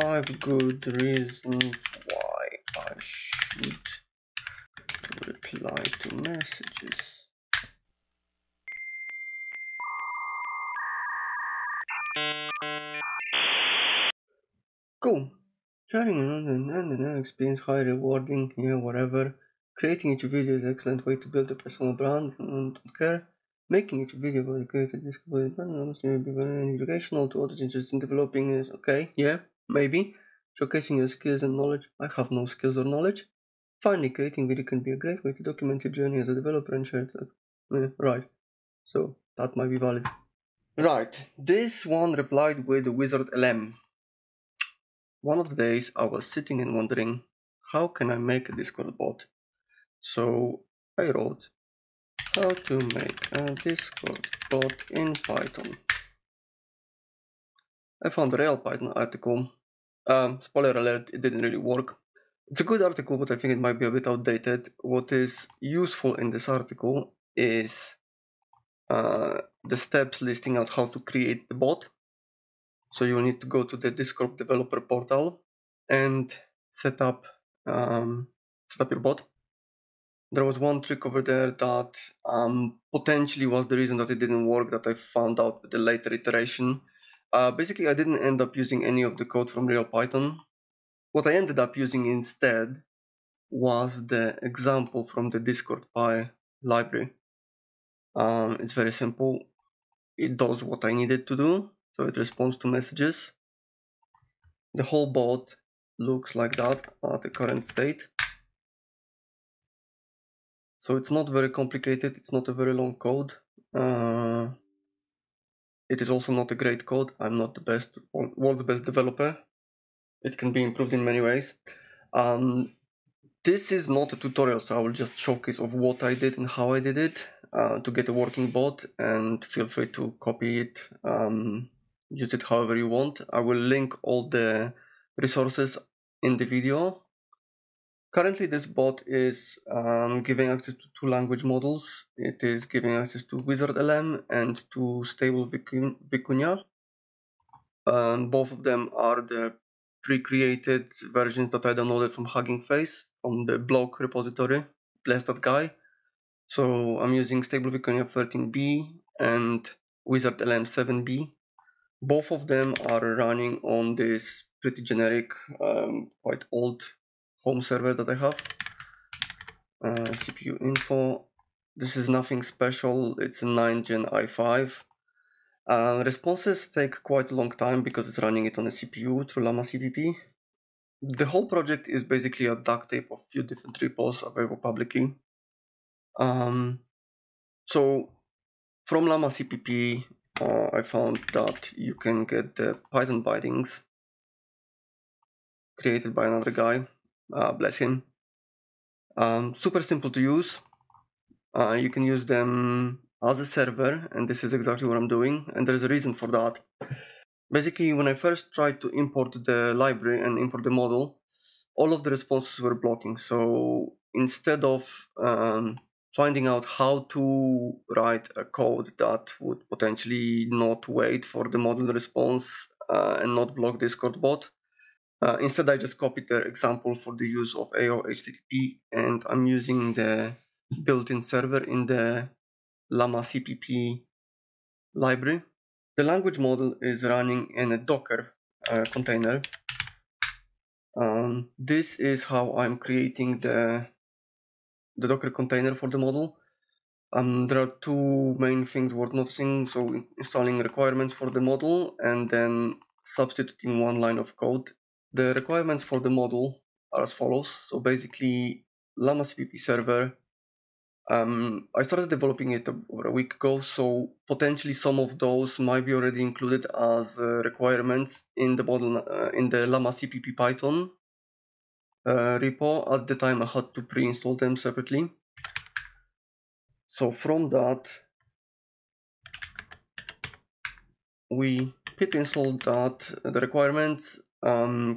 5 good reasons why I should reply to messages. Cool. Sharing an experience, high rewarding, yeah, whatever. Creating YouTube video is an excellent way to build a personal brand and care. Making YouTube video by the creator Discord.py will be very educational to others interested in developing is okay, yeah, maybe. Showcasing your skills and knowledge. I have no skills or knowledge. Finally, creating video can be a great way to document your journey as a developer and share it. Right. So that might be valid. Right. This one replied with WizardLM. One of the days I was sitting and wondering, how can I make a Discord bot? So I wrote, how to make a Discord bot in Python. I found a RealPython article. Spoiler alert, it didn't really work. It's a good article, but I think it might be a bit outdated. What is useful in this article is the steps listing out how to create the bot. So you will need to go to the Discord developer portal and set up your bot. There was one trick over there that potentially was the reason that it didn't work, that I found out with the later iteration. Basically, I didn't end up using any of the code from RealPython. What I ended up using instead was the example from the Discord.py library. It's very simple. It does what I needed to do, so it responds to messages. The whole bot looks like that at the current state. So it's not very complicated, it's not a very long code. It is also not a great code. I'm not the best, world's best developer. It can be improved in many ways. This is not a tutorial, so I will just showcase of what I did and how I did it to get a working bot, and feel free to copy it, use it however you want. I will link all the resources in the video. Currently, this bot is giving access to 2 language models. It is giving access to WizardLM and to Stable Vicuna. Both of them are the pre-created versions that I downloaded from Hugging Face, from the blog repository. Bless that guy. So I'm using Stable Vicuna 13b and WizardLM 7b. Both of them are running on this pretty generic, quite old home server that I have. CPU info. This is nothing special. It's a 9th Gen i5. Responses take quite a long time because it's running it on a CPU through Llama.cpp. The whole project is basically a duct tape of a few different repos available publicly. So from Llama.cpp, I found that you can get the Python bindings created by another guy. Bless him. Super simple to use. You can use them as a server, and this is exactly what I'm doing, and there's a reason for that. Basically, when I first tried to import the library and import the model, all of the responses were blocking. So instead of finding out how to write a code that would potentially not wait for the model response and not block Discord bot, instead, I just copied their example for the use of aiohttp, and I'm using the built-in server in the Llama.cpp library. The language model is running in a Docker container. This is how I'm creating the Docker container for the model. There are 2 main things worth noticing, so installing requirements for the model and then substituting 1 line of code. The requirements for the model are as follows. So basically, Llama.cpp server, I started developing it over a week ago, so potentially some of those might be already included as requirements in the model, in the Llama.cpp-python repo. At the time, I had to pre-install them separately. So from that, we pip install that, the requirements,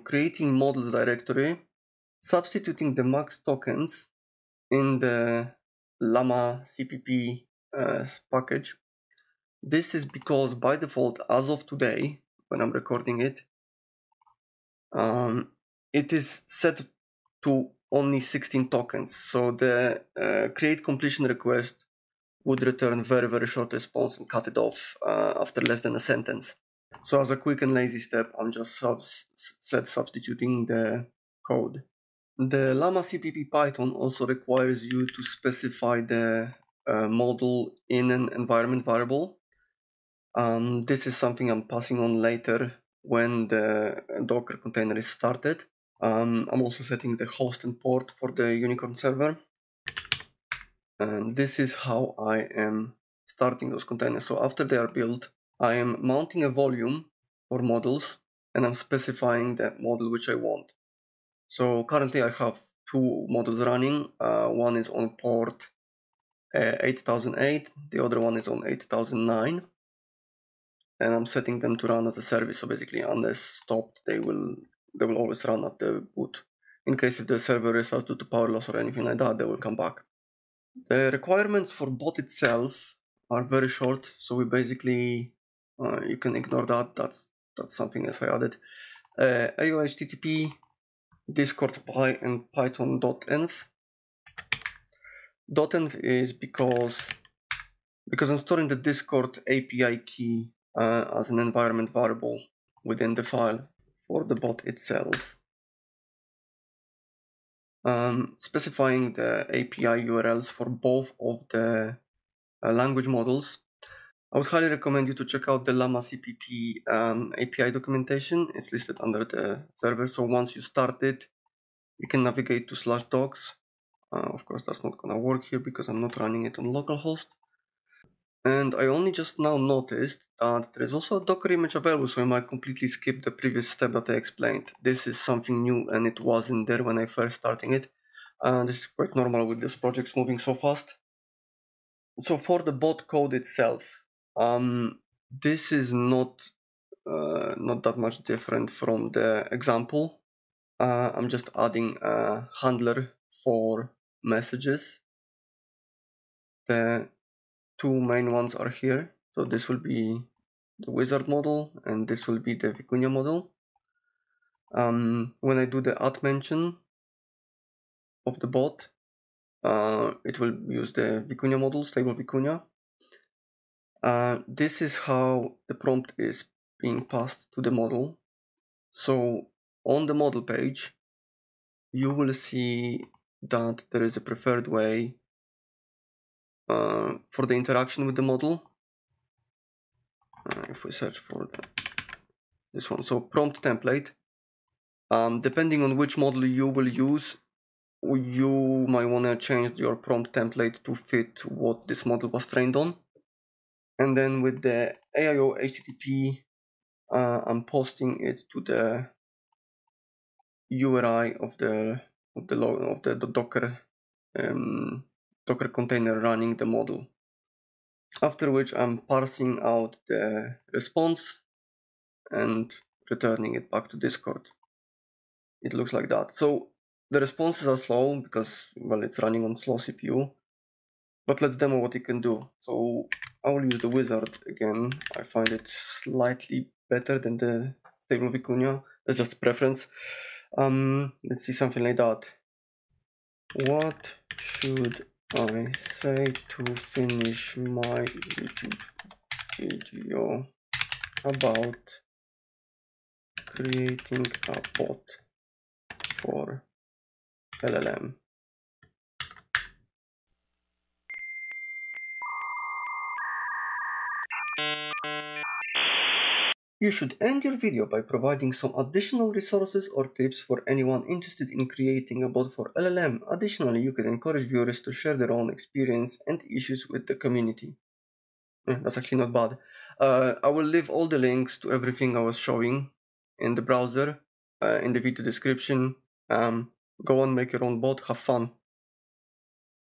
creating models directory, substituting the max tokens in the Llama.cpp package. This is because by default, as of today, when I'm recording it, It is set to only 16 tokens, so the create completion request would return very, very short response and cut it off after less than a sentence. So as a quick and lazy step, I'm just substituting the code. The Llama-cpp-python also requires you to specify the model in an environment variable. This is something I'm passing on later when the Docker container is started. I'm also setting the host and port for the Unicorn server. And this is how I am starting those containers. So after they are built, I am mounting a volume for models, and I'm specifying the model which I want. So currently I have two models running. One is on port 8008, the other one is on 8009. And I'm setting them to run as a service. So basically, unless stopped, they will always run at the boot. In case if the server is due to power loss or anything like that, they will come back. The requirements for bot itself are very short, so we basically you can ignore that. That's something else I added. aiohttp, Discord.py, and python.env. .env is because I'm storing the Discord API key as an environment variable within the file for the bot itself. Specifying the API URLs for both of the language models. I would highly recommend you to check out the Llama-cpp API documentation. It's listed under the server. So once you start it, you can navigate to /docs. Of course, that's not going to work here because I'm not running it on localhost. And I only just now noticed that there is also a Docker image available, so I might completely skip the previous step that I explained. This is something new, and it wasn't there when I first started it. This is quite normal with these projects moving so fast. So for the bot code itself, this is not that much different from the example. I'm just adding a handler for messages. The two main ones are here. So this will be the wizard model, and this will be the Vicuna model. When I do the at mention of the bot, it will use the Vicuna model, Stable Vicuna. This is how the prompt is being passed to the model. So on the model page, you will see that there is a preferred way for the interaction with the model. If we search for this one, so prompt template, depending on which model you will use, you might want to change your prompt template to fit what this model was trained on. And then with the aiohttp, I'm posting it to the URI of the Docker container running the model. After which I'm parsing out the response and returning it back to Discord. It looks like that. So the responses are slow because, well, it's running on slow CPU. But let's demo what it can do. So I will use the wizard again. I find it slightly better than the Stable Vicuna. That's just preference. Let's see something like that. What should I say to finish my YouTube video about creating a bot for LLM? You should end your video by providing some additional resources or tips for anyone interested in creating a bot for LLM. Additionally, you could encourage viewers to share their own experience and issues with the community. Yeah, that's actually not bad. I will leave all the links to everything I was showing in the browser, in the video description. Go on, make your own bot, have fun.